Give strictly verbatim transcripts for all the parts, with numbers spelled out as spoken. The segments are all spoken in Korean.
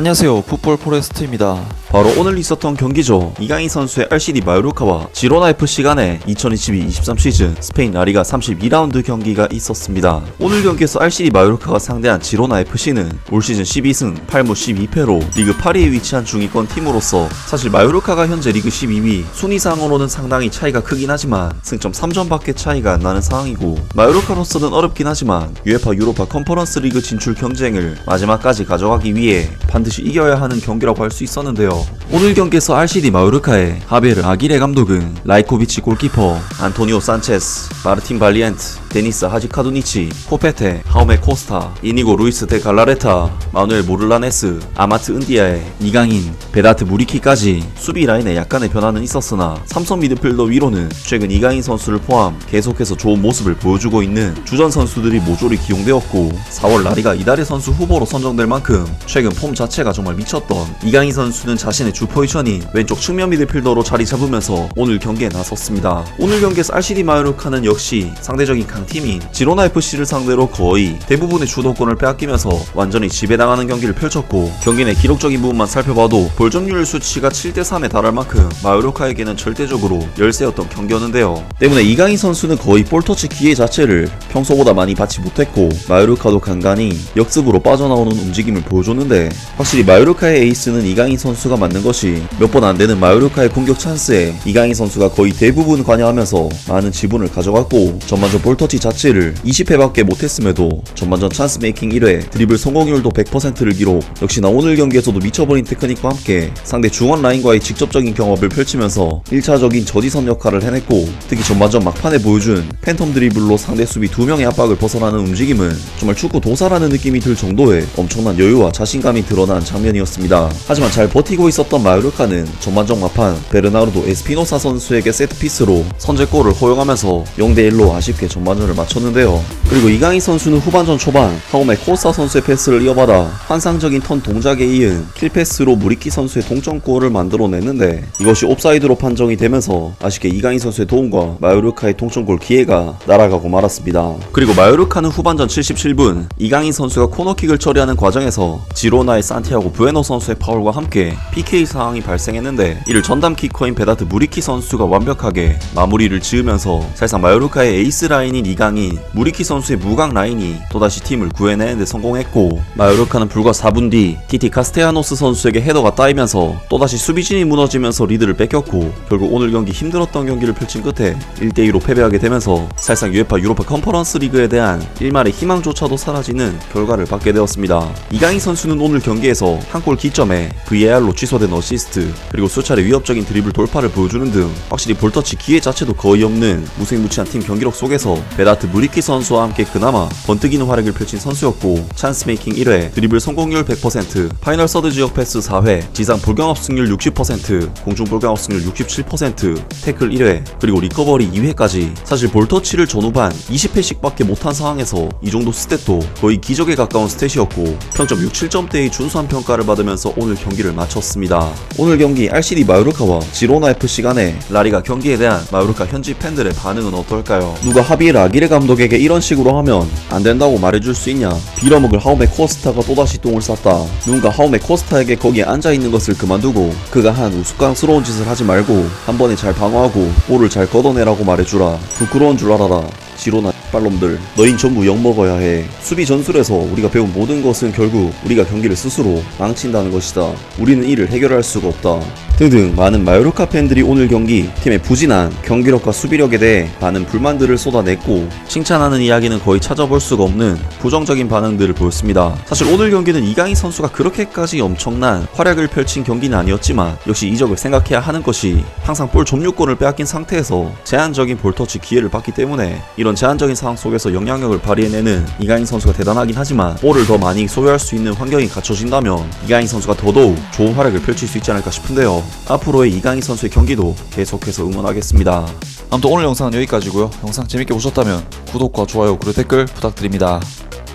안녕하세요, 풋볼 포레스트입니다. 바로 오늘 있었던 경기죠. 이강인 선수의 알씨디 마요르카와 지로나에프씨 간의 이천이십이 이십삼 시즌 스페인 라리가 삼십이 라운드 경기가 있었습니다. 오늘 경기에서 알씨디 마요르카가 상대한 지로나에프씨는 올 시즌 십이 승 팔 무 십이 패로 리그 팔 위에 위치한 중위권 팀으로서, 사실 마요르카가 현재 리그 십이 위, 순위상으로는 상당히 차이가 크긴 하지만 승점 삼 점밖에 차이가 안 나는 상황이고, 마요르카로서는 어렵긴 하지만 유에파 유로파 컨퍼런스 리그 진출 경쟁을 마지막까지 가져가기 위해 반드시 이겨야 하는 경기라고 할 수 있었는데요. 오늘 경기에서 알씨디 마요르카의 하베르 아기레 감독은 라이코비치 골키퍼, 안토니오 산체스, 마르틴 발리엔트, 데니스 하지카두니치, 포페테, 하우메 코스타, 이니고 루이스 데 갈라레타, 마누엘 모르라네스, 아마트 은디아에, 이강인, 베다트 무리키까지 수비 라인에 약간의 변화는 있었으나 삼선 미드필더 위로는 최근 이강인 선수를 포함 계속해서 좋은 모습을 보여주고 있는 주전 선수들이 모조리 기용되었고, 사월 라리가 이달의 선수 후보로 선정될 만큼 최근 폼 자체가 정말 미쳤던 이강인 선수는 자신의 주 포지션인 왼쪽 측면 미드필더로 자리 잡으면서 오늘 경기에 나섰습니다. 오늘 경기에서 알씨디 마요르카는 역시 상대적인 강팀인 지로나에프씨를 상대로 거의 대부분의 주도권을 빼앗기면서 완전히 지배당하는 경기를 펼쳤고, 경기 내 기록적인 부분만 살펴봐도 볼 점유율 수치가 칠 대 삼에 달할 만큼 마요르카에게는 절대적으로 열세였던 경기였는데요. 때문에 이강인 선수는 거의 볼터치 기회 자체를 평소보다 많이 받지 못했고, 마요르카도 간간히 역습으로 빠져나오는 움직임을 보여줬는데, 확실히 마요르카의 에이스는 이강인 선수가 맞는 것이 몇 번 안되는 마요르카의 공격 찬스에 이강인 선수가 거의 대부분 관여하면서 많은 지분을 가져갔고, 전반전 볼터치 자체를 이십 회밖에 못했음에도 전반전 찬스메이킹 일 회, 드리블 성공률도 백 퍼센트를 기록. 역시나 오늘 경기에서도 미쳐버린 테크닉과 함께 상대 중원 라인과의 직접적인 경합을 펼치면서 일 차적인 저지선 역할을 해냈고, 특히 전반전 막판에 보여준 팬텀 드리블로 상대 수비 두 명의 압박을 벗어나는 움직임은 정말 축구 도사라는 느낌이 들 정도의 엄청난 여유와 자신감이 드러난 장면이었습니다. 하지만 잘 버티고 있었던 마요르카는 전반전 막판 베르나르도 에스피노사 선수에게 세트피스로 선제골을 허용하면서 영 대 일로 아쉽게 전반전을 마쳤는데요. 그리고 이강인 선수는 후반전 초반 하우메 코스타 선수의 패스를 이어받아 환상적인 턴 동작에 이은 킬패스로 무리키 선수의 동점골을 만들어냈는데, 이것이 옵사이드로 판정이 되면서 아쉽게 이강인 선수의 도움과 마요르카의 동점골 기회가 날아가고 말았습니다. 그리고 마요르카는 후반전 칠십칠 분 이강인 선수가 코너킥을 처리하는 과정에서 지로나 의 산티아고 부에노 선수의 파울과 함께 피케이 상황이 발생했는데, 이를 전담 키커인 베다트 무리키 선수가 완벽하게 마무리를 지으면서 사실상 마요르카의 에이스 라인인 이강인, 무리키 선수의 무강 라인이 또다시 팀을 구해내는 데 성공했고, 마요르카는 불과 사 분 뒤 티티 카스테아노스 선수에게 헤더가 따이면서 또다시 수비진이 무너지면서 리드를 뺏겼고, 결국 오늘 경기 힘들었던 경기를 펼친 끝에 일 대 이로 패배하게 되면서 사실상 유에파 유로파 컨퍼런스 리그에 대한 일말의 희망조차도 사라지는 결과를 받게 되었습니다. 이강인 선수는 오늘 경기에서 한 골 기점에 브이에이알로 취소된 어시스트, 그리고 수차례 위협적인 드리블 돌파를 보여주는 등 확실히 볼터치 기회 자체도 거의 없는 무색무취한 팀 경기력 속에서 베다트 무리키 선수와 함께 그나마 번뜩이는 활약을 펼친 선수였고, 찬스메이킹 일 회, 드리블 성공률 백 퍼센트, 파이널 서드 지역 패스 사 회, 지상 볼경합 승률 육십 퍼센트, 공중 볼경합 승률 육십칠 퍼센트, 태클 일 회, 그리고 리커버리 이 회까지 사실 볼터치를 전후반 이십 회씩밖에 못한 상황에서 이 정도 스탯도 거의 기적에 가까운 스탯이었고, 평점 육 점 칠 점대의 준수한 평가를 받으면서 오늘 경기를 마쳤습니다. 오늘 경기 알씨디 마요르카와 지로나에프씨 간의 라리가 경기에 대한 마요르카 현지 팬들의 반응은 어떨까요? 누가 하베르 아기레 감독에게 이런 식으로 하면 안된다고 말해줄 수 있냐, 빌어먹을 하우메 코스타가 또다시 똥을 쌌다, 누군가 하우메 코스타에게 거기에 앉아있는 것을 그만두고 그가 한 우스꽝스러운 짓을 하지 말고 한 번에 잘 방어하고 볼을 잘 걷어내라고 말해주라, 부끄러운 줄 알아라, 지로나 빨놈들, 너흰 전부 욕먹어야 해. 수비 전술에서 우리가 배운 모든 것은 결국 우리가 경기를 스스로 망친다는 것이다. 우리는 이를 해결할 수가 없다. 등등 많은 마요르카 팬들이 오늘 경기 팀의 부진한 경기력과 수비력에 대해 많은 불만들을 쏟아냈고, 칭찬하는 이야기는 거의 찾아볼 수가 없는 부정적인 반응들을 보였습니다. 사실 오늘 경기는 이강인 선수가 그렇게까지 엄청난 활약을 펼친 경기는 아니었지만, 역시 이적을 생각해야 하는 것이 항상 볼 점유권을 빼앗긴 상태에서 제한적인 볼터치 기회를 받기 때문에 이런 제한적인 상황 속에서 영향력을 발휘해내는 이강인 선수가 대단하긴 하지만, 볼을 더 많이 소유할 수 있는 환경이 갖춰진다면 이강인 선수가 더더욱 좋은 활약을 펼칠 수 있지 않을까 싶은데요. 앞으로의 이강인 선수의 경기도 계속해서 응원하겠습니다. 아무튼 오늘 영상은 여기까지고요. 영상 재밌게 보셨다면 구독과 좋아요 그리고 댓글 부탁드립니다.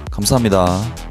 감사합니다.